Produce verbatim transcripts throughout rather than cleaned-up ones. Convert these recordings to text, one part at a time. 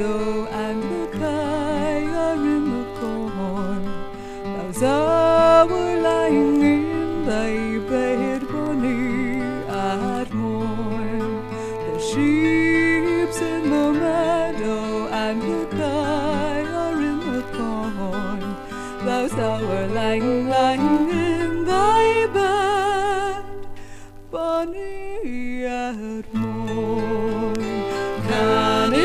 willow and the fire in the corn. As I were lying in thy bed, bonny, at morn. The sheep's in the meadow and the fire in the corn. As I were lying, lying in thy bed, bonny, at morn. Daddy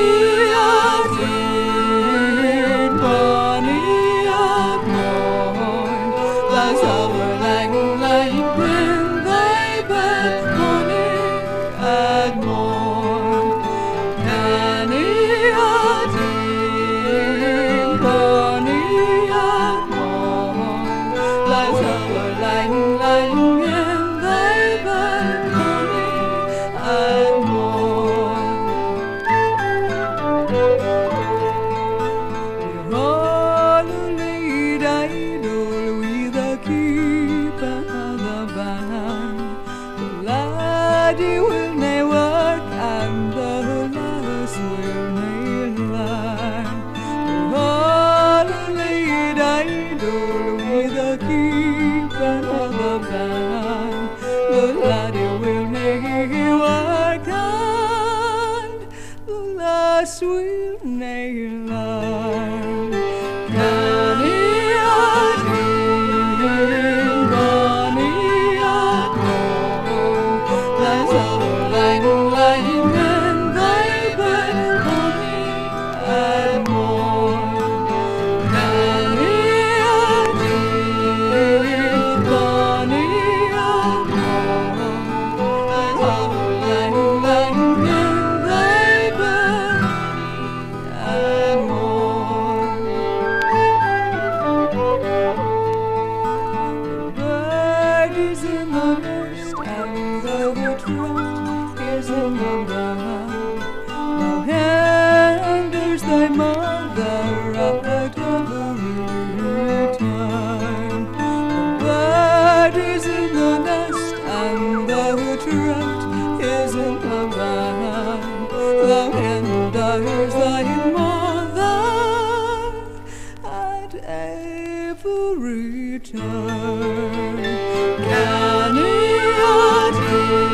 will nae work and the lass will nae learn. The holy idol with a keeper of the band. The laddie will nae work and the lass will nae learn. There's thy mother at every turn. Can he attain?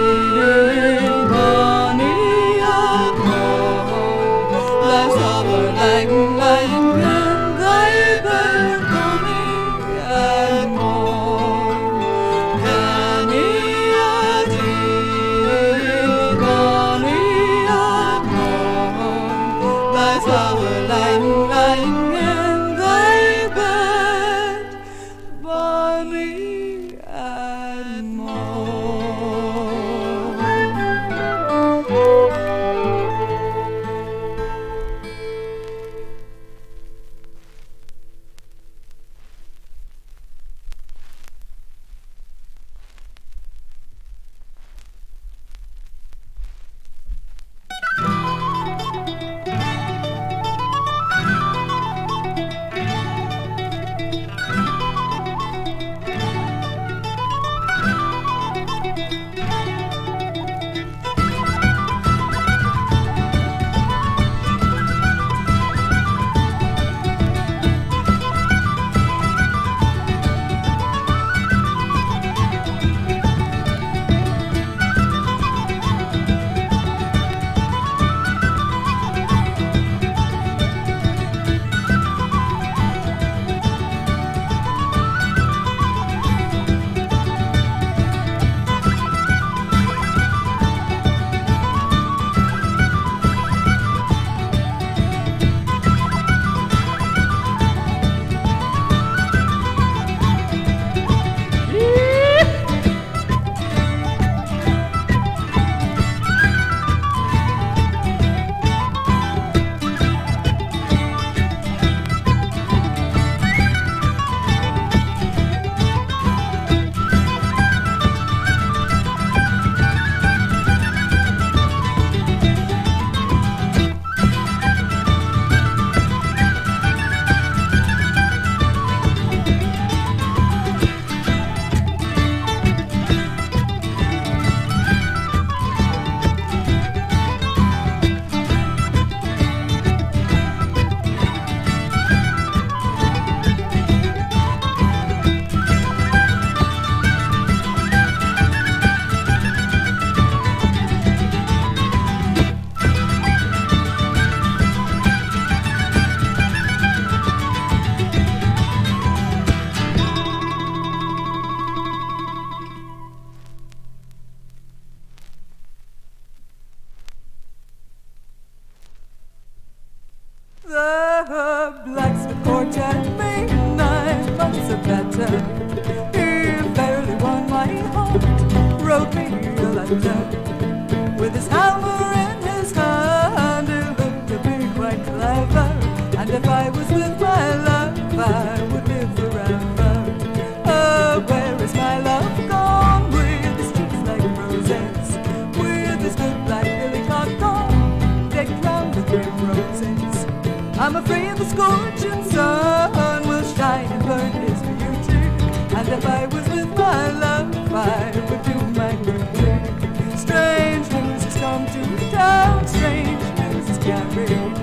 blacksmith quartet made nine months of better. He barely won my heart, wrote me a letter. With his hammer in his hand, he looked at me quite clever. And if I was with my love, I would live forever. Oh, where is my love gone? With his cheeks like roses, with his good black billycock gone, decked round with green roses. I'm afraid the scorching sun will shine and burn his beauty. And if I was with my love, I would do my good too. Strange news has come to town, strange news is carried.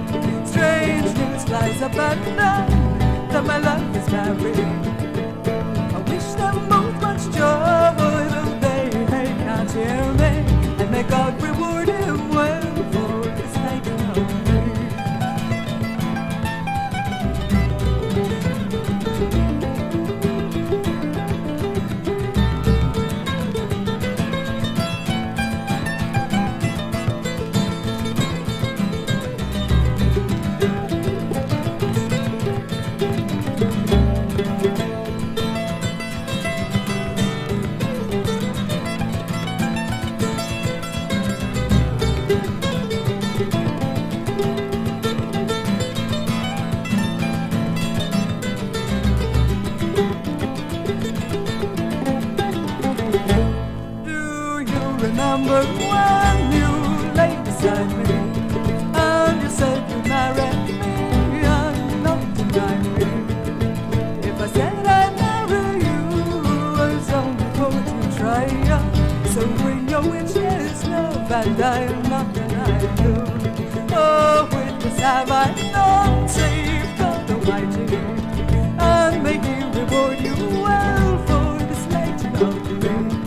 Strange news flies up at night that my love is married. I wish them both much joy, though they can't hear me. And may God reward him well for his taking home. Remember when you lay beside me and you said you'd marry me and not deny me? If I said I'd marry you, I was only going to try you. So bring your wishes, love, and I'll not deny you. Oh, witness have I done, save God Almighty, and may He reward you well for this legend of me.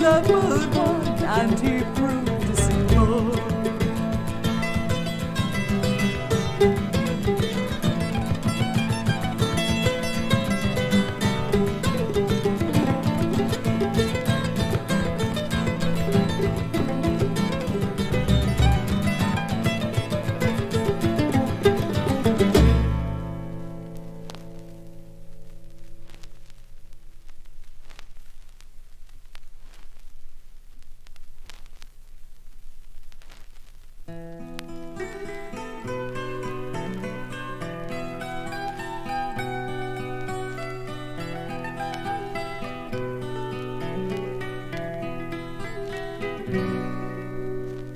Love would want, and he proved deceitful.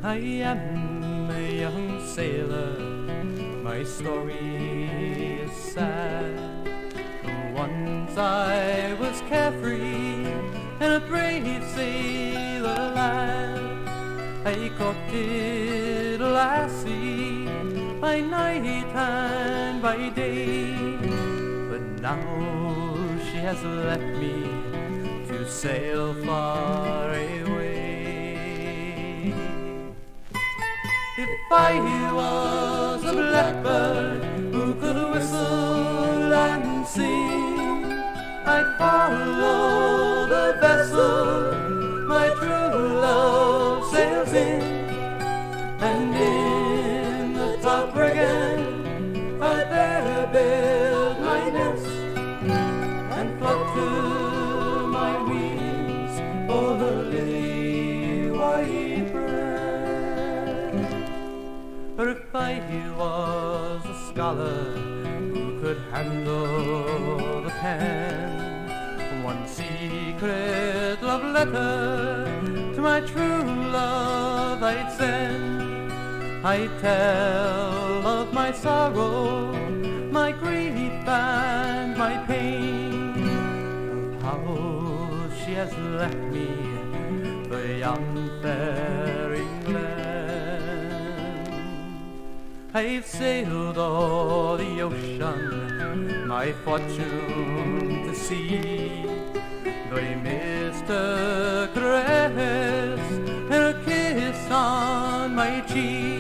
I am a young sailor, my story is sad. Once I was carefree and a brave sailor lad. I courted a lassie by night and by day, but now she has left me to sail far away. If I was a blackbird who could whistle and sing, I'd follow the vessel my true love sails in, and in the top rigging I'd there build my nest and flock to my wings o'er the lily-white bird. Or if I was a scholar who could handle the pen, one secret love letter to my true love I'd send. I'd tell of my sorrow, my grief and my pain, of how she has left me beyond faring land. I've sailed o'er the ocean, my fortune to see, though I missed a caress and a kiss on my cheek.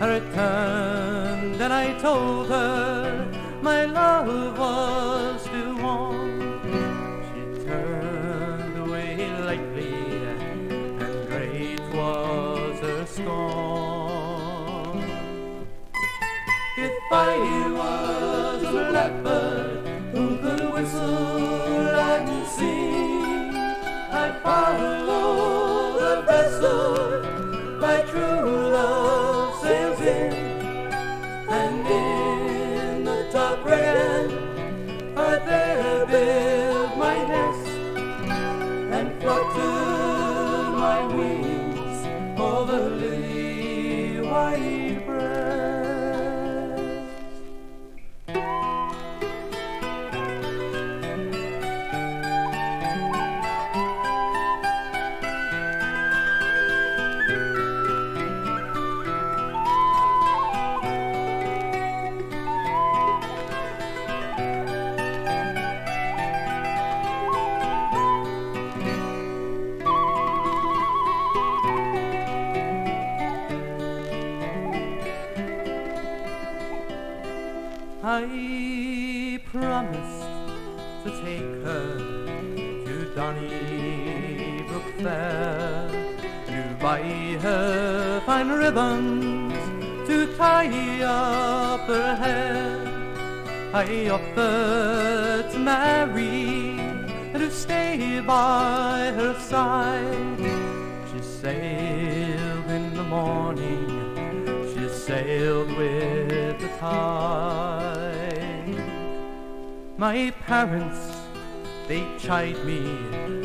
I returned and I told her my love was too warm. She turned away lightly, and great was storm. If I was a blackbird who could whistle and to sing, I'd follow the vessel my true love sails in, and in the top rigging I'd there build my nest and flock to my wings. I promised to take her to Donnybrook Fair, to buy her fine ribbons, to tie up her hair. I offered to marry and to stay by her side. She sailed in the morning, she sailed with the tide. My parents, they chide me,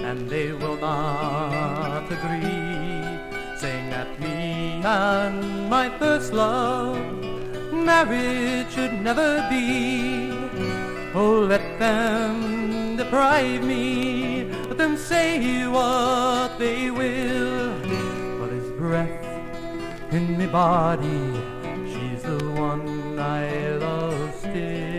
and they will not agree, saying that me and my first love marriage should never be. Oh, let them deprive me, let them say what they will, but there's breath in my body, she's the one I love still.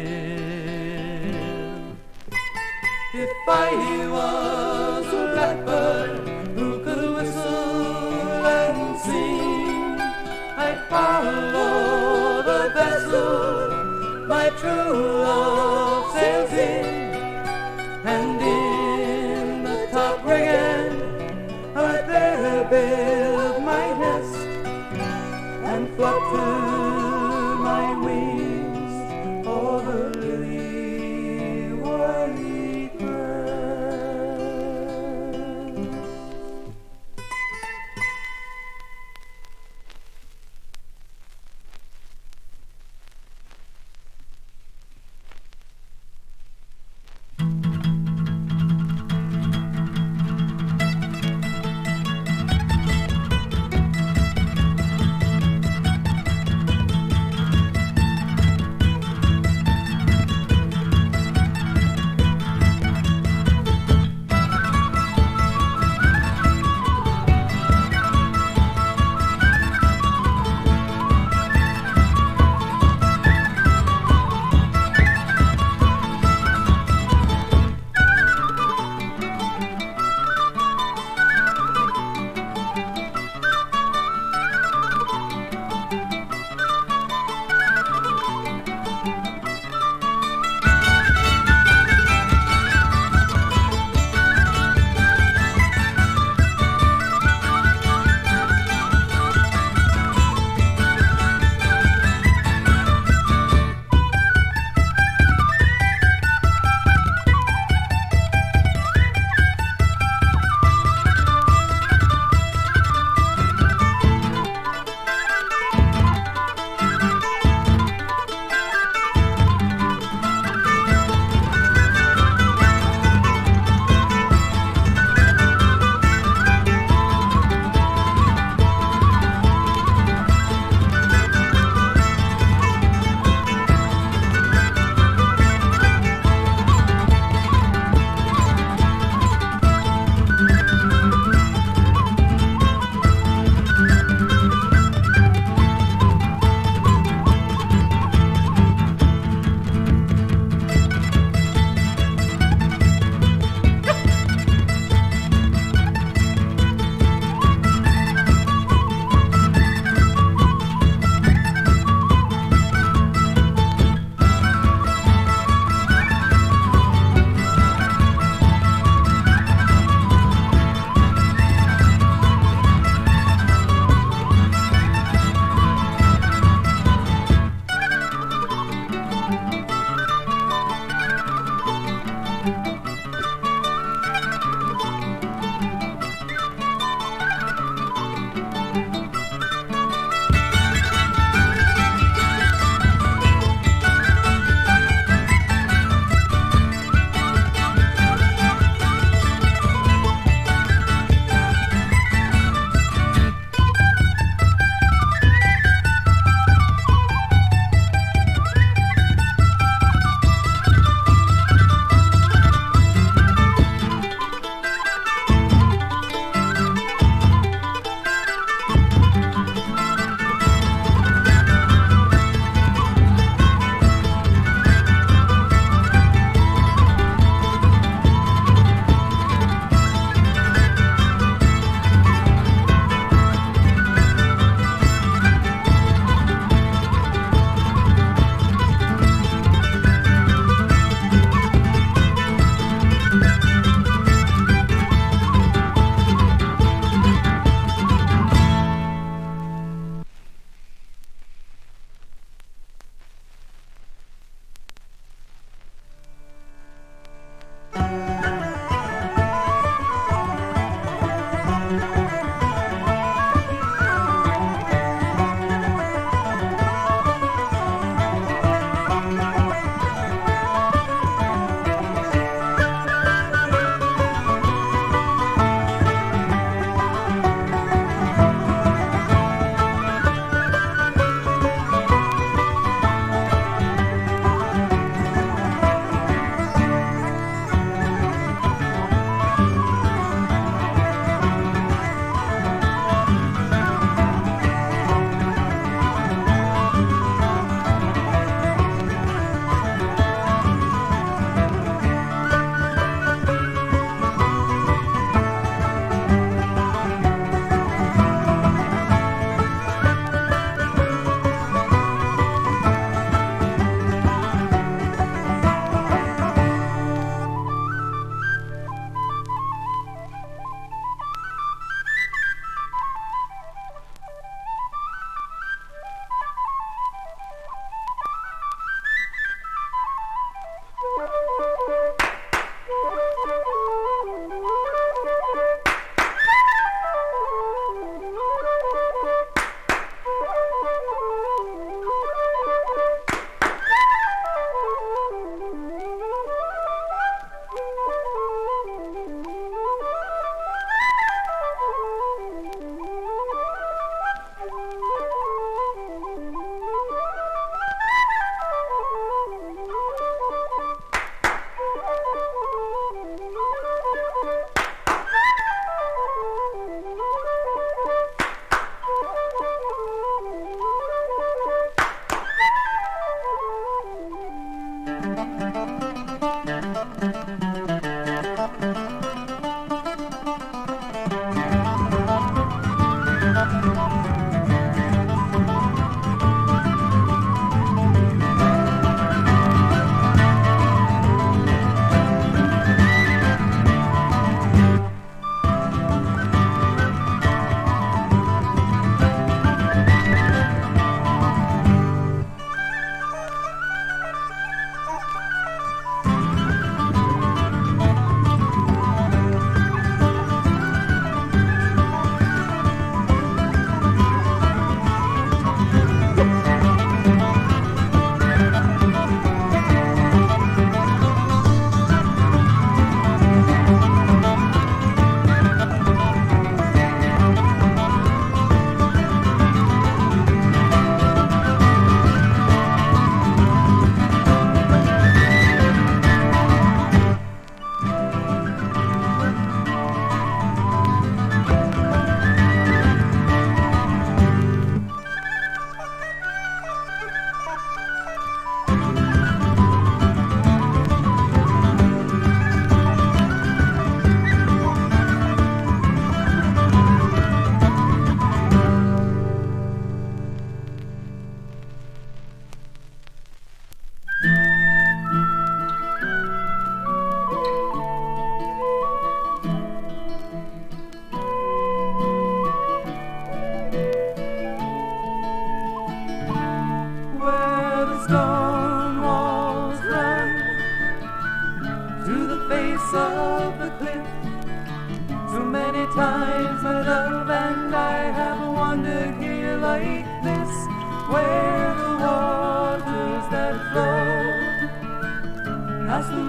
If I was a blackbird who could whistle and sing, I'd follow the vessel my true love sails in, and in the top rigging I'd there build my nest and flock to my wings over lily white.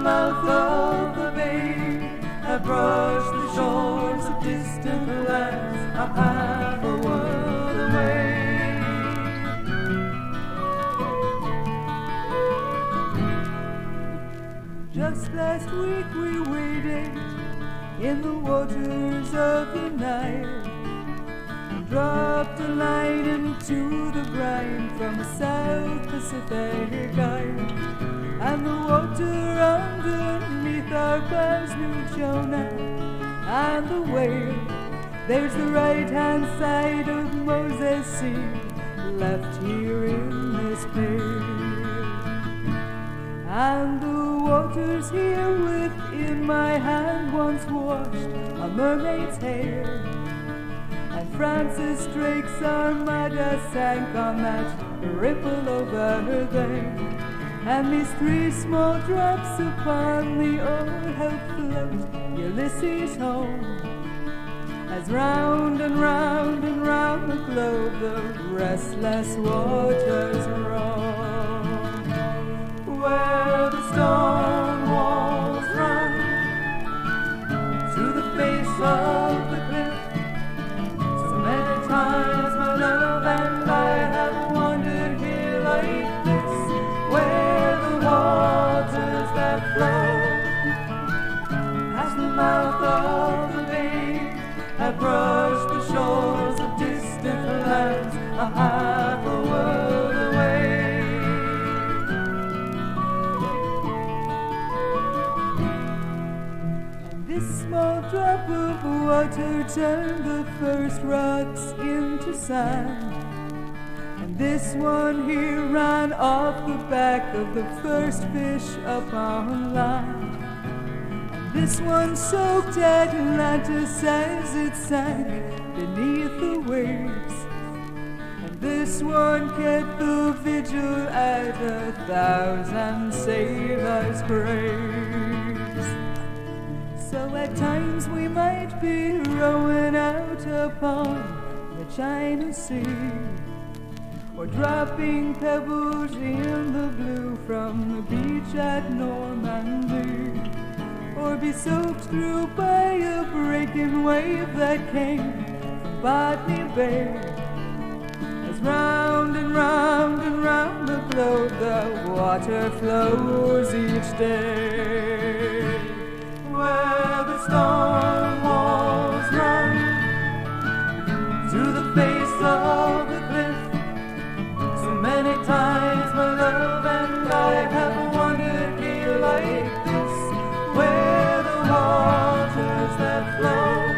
mouth of the bay. I brush the shores of distant lands. I'm half a world away. Just last week we waded in the waters of the Nile, and dropped a line into the brine from the South Pacific Island. And the water underneath our bows knew Jonah and the whale. There's the right-hand side of Moses' seed, left here in this place. And the waters here within my hand once washed a mermaid's hair. And Francis Drake's Armada sank on that ripple over there. And these three small drops upon the old help float Ulysses home. As round and round and round the globe the restless waters roam. Where the stone walls run to the face of the cliff, so many times my love and I have wandered here like this. Where waters that flow past the mouth of the bay, I brush the shores of distant lands, a half a world away. And this small drop of water turned the first rocks into sand. This one here ran off the back of the first fish upon land. And this one soaked Atlantis as it sank beneath the waves. And this one kept the vigil at a thousand sailors' graves. So at times we might be rowing out upon the China Sea, or dropping pebbles in the blue from the beach at Normandy, or be soaked through by a breaking wave that came from Botany Bay. As round and round and round the globe the water flows each day. Where the storm walls run to the face of the cliff, many times my love and I have wandered here like this, where the waters that flow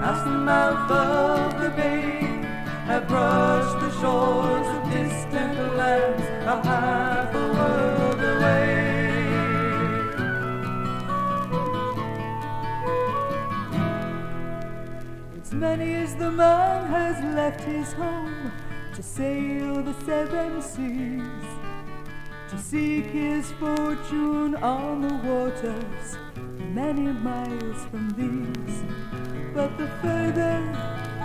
past the mouth of the bay have brushed the shores of distant lands, a half a world away. It's many as the man has left his home to sail the seven seas, to seek his fortune on the waters many miles from these. But the further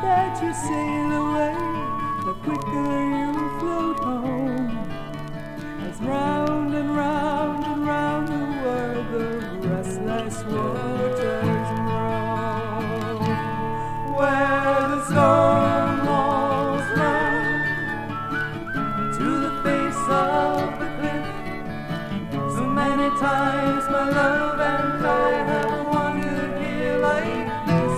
that you sail away, the quicker you float home. As round and round and round the world the restless waters roam. Where the storm walls run of the cliff, so many times my love and I have wandered here like this,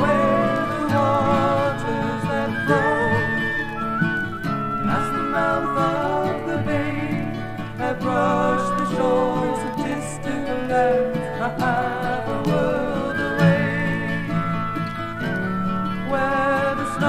where the waters that flow past the mouth of the bay have brushed the shores of distant lands, a half a world away. Where the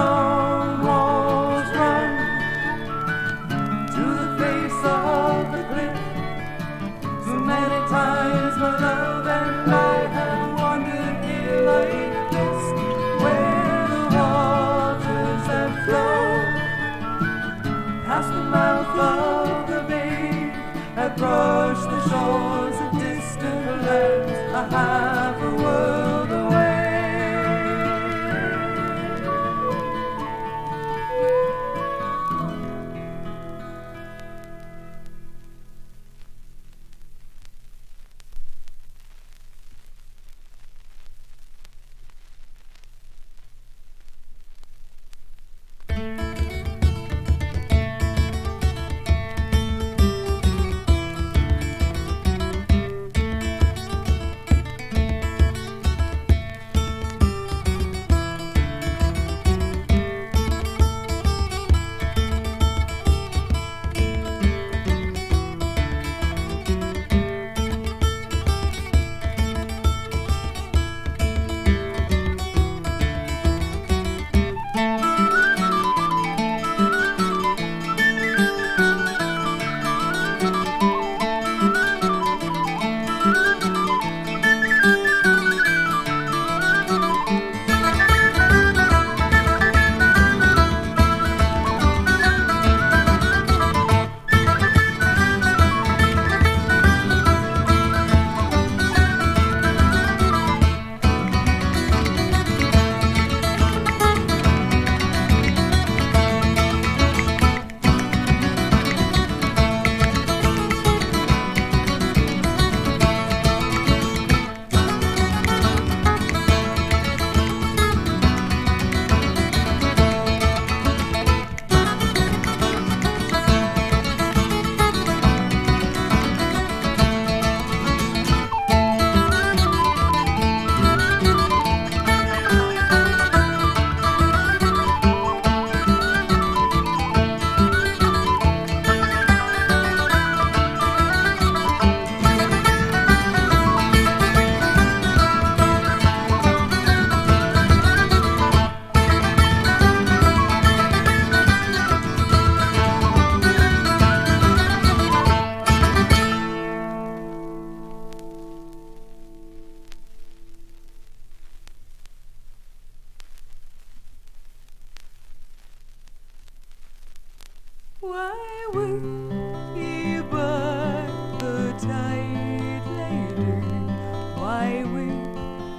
Why were you by the tide, lady? Why were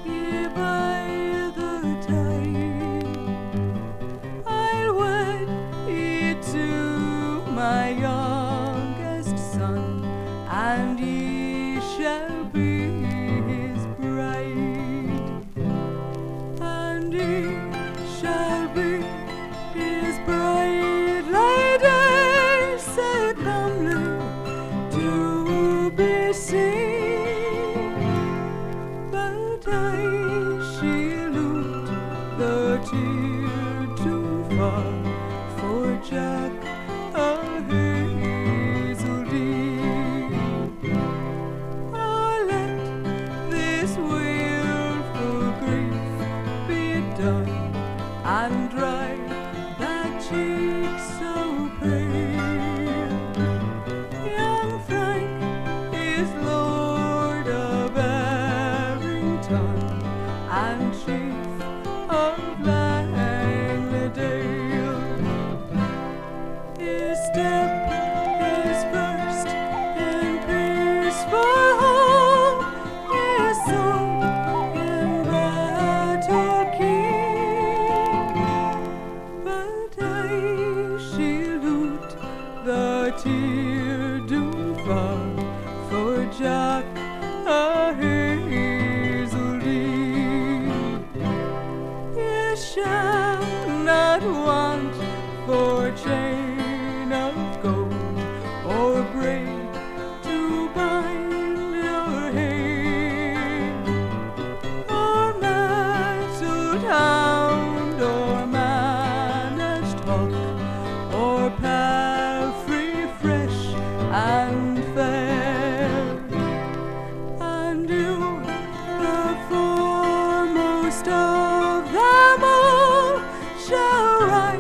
you by the tide? I'll wed you to my youngest son, and ye shall be his bride, and ye shall be his bride. But I, she looked the tear too far for Jack a hazel deer. Oh, let this wailful grief be done, and dry that cheek so pale. Young Frank is lord of Everington, and chief of Langledale. His step is first in peaceful home, his song in battle key. But aye she lute the tear do fall for Jack a hazel deer. Ye shall not want for chain of gold or braid to bind your hair, or matched hound, or managed hawk, or palfrey fresh and fair. Of them all shall rise.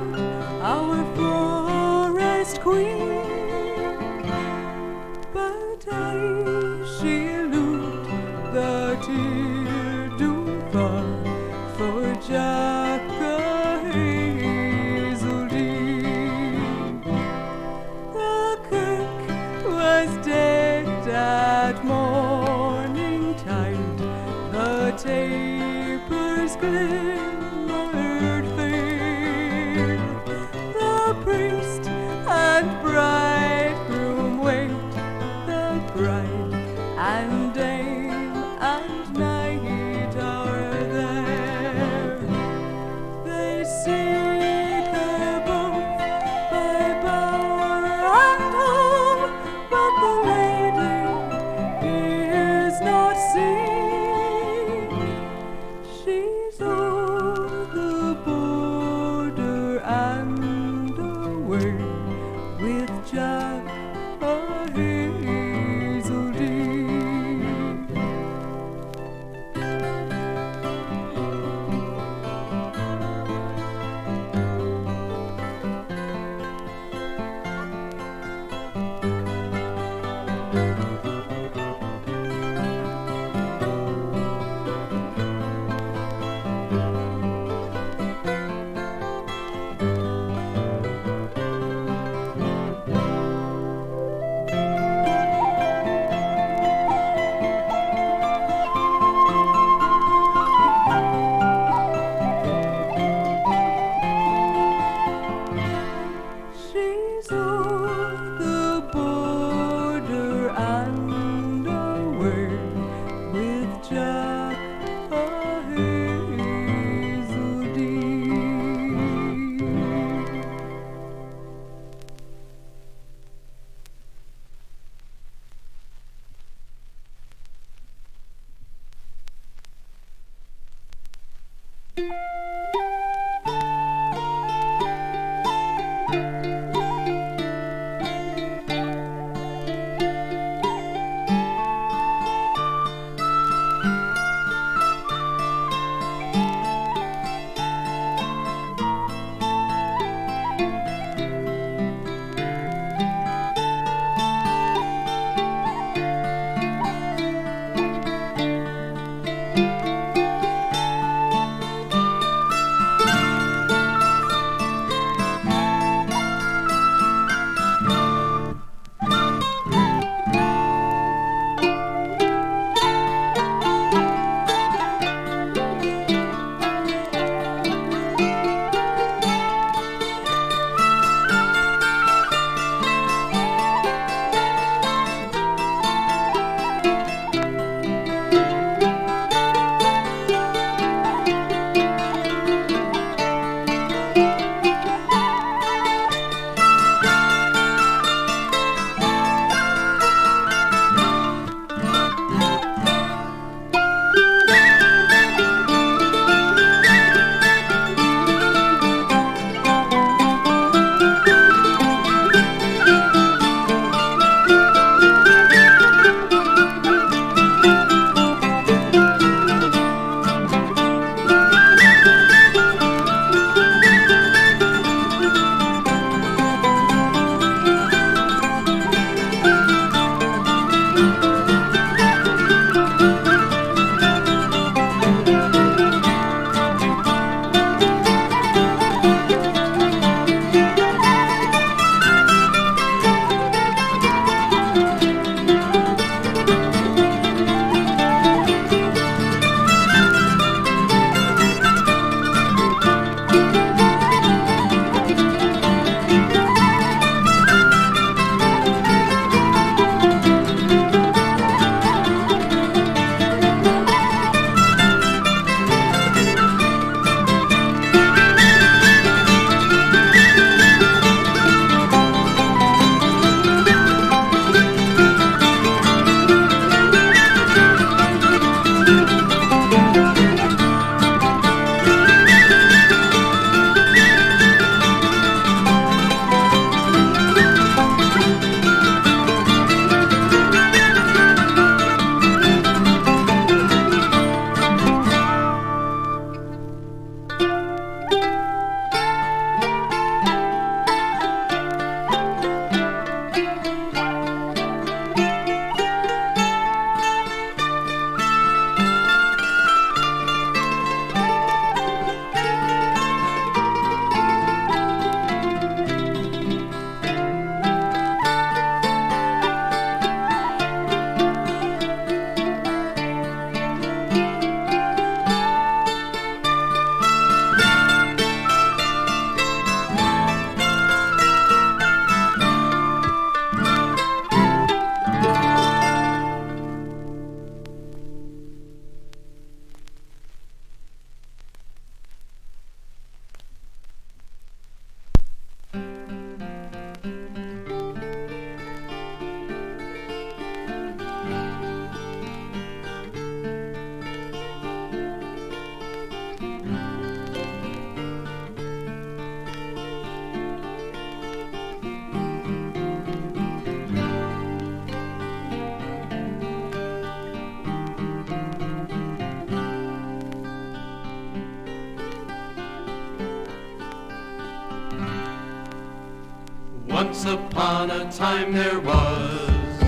Once upon a time there was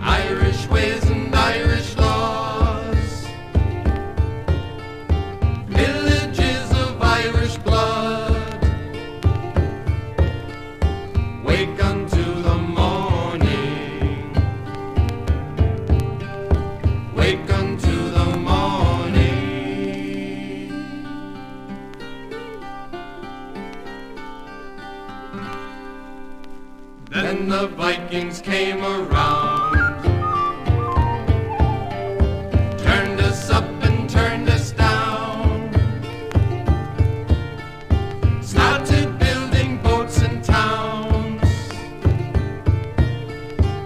Irish ways and Irish laws, villages of Irish blood. Wake unto the morning, wake unto the morning. Then the Vikings came around, turned us up and turned us down, started building boats and towns.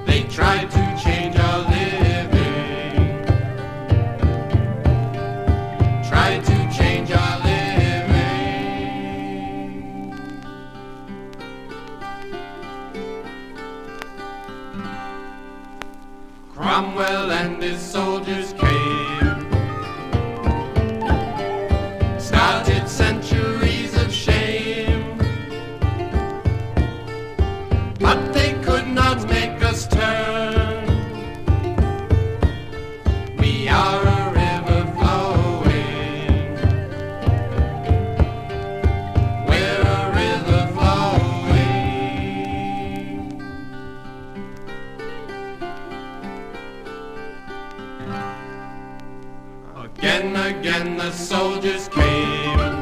They tried to change our living, tried to change our living. Cromwell and his soldiers came, started centuries of shame, but they could not make us turn. We are a river flowing, we're a river flowing. Again, again the soldiers came.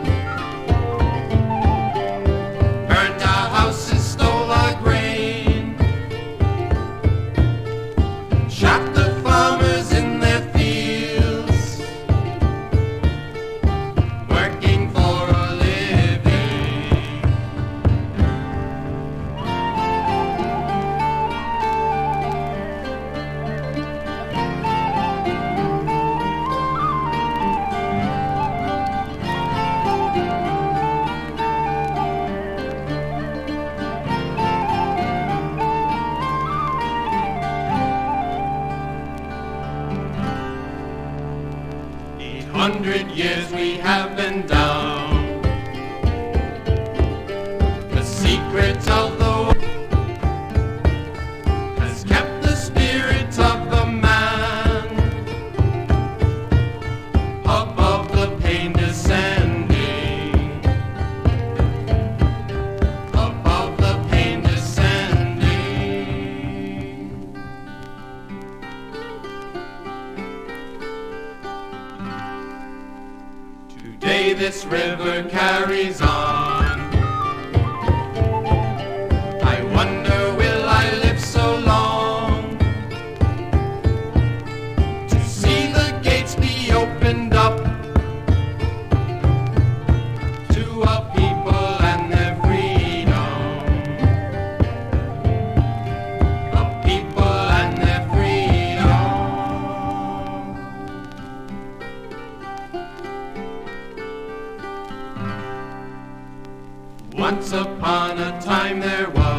we have been down. The secret of the world has kept the spirit of the man above the pain descending, above the pain descending. Today this river carries on. I wonder, will I live so long to see the gates be opened up to a people and their freedom, a people and their freedom. Once upon a time there was